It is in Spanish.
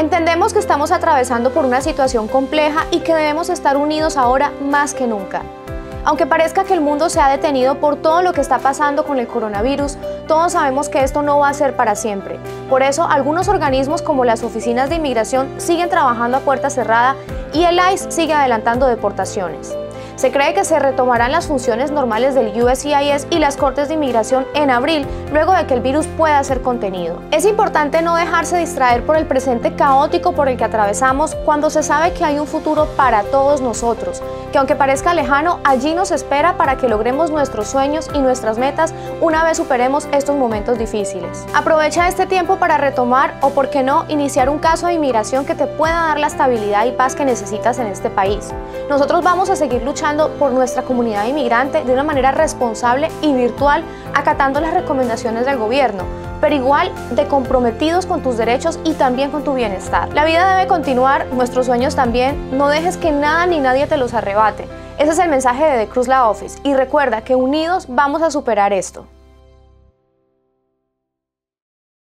Entendemos que estamos atravesando por una situación compleja y que debemos estar unidos ahora más que nunca. Aunque parezca que el mundo se ha detenido por todo lo que está pasando con el coronavirus, todos sabemos que esto no va a ser para siempre. Por eso, algunos organismos como las oficinas de inmigración siguen trabajando a puerta cerrada y el ICE sigue adelantando deportaciones. Se cree que se retomarán las funciones normales del USCIS y las cortes de inmigración en abril, luego de que el virus pueda ser contenido. Es importante no dejarse distraer por el presente caótico por el que atravesamos cuando se sabe que hay un futuro para todos nosotros, que aunque parezca lejano, allí nos espera para que logremos nuestros sueños y nuestras metas una vez superemos estos momentos difíciles. Aprovecha este tiempo para retomar o, por qué no, iniciar un caso de inmigración que te pueda dar la estabilidad y paz que necesitas en este país. Nosotros vamos a seguir luchando por nuestra comunidad inmigrante de una manera responsable y virtual, acatando las recomendaciones del gobierno, pero igual de comprometidos con tus derechos y también con tu bienestar. La vida debe continuar, nuestros sueños también, no dejes que nada ni nadie te los arrebate. Ese es el mensaje de The Cruz Law Office y recuerda que unidos vamos a superar esto.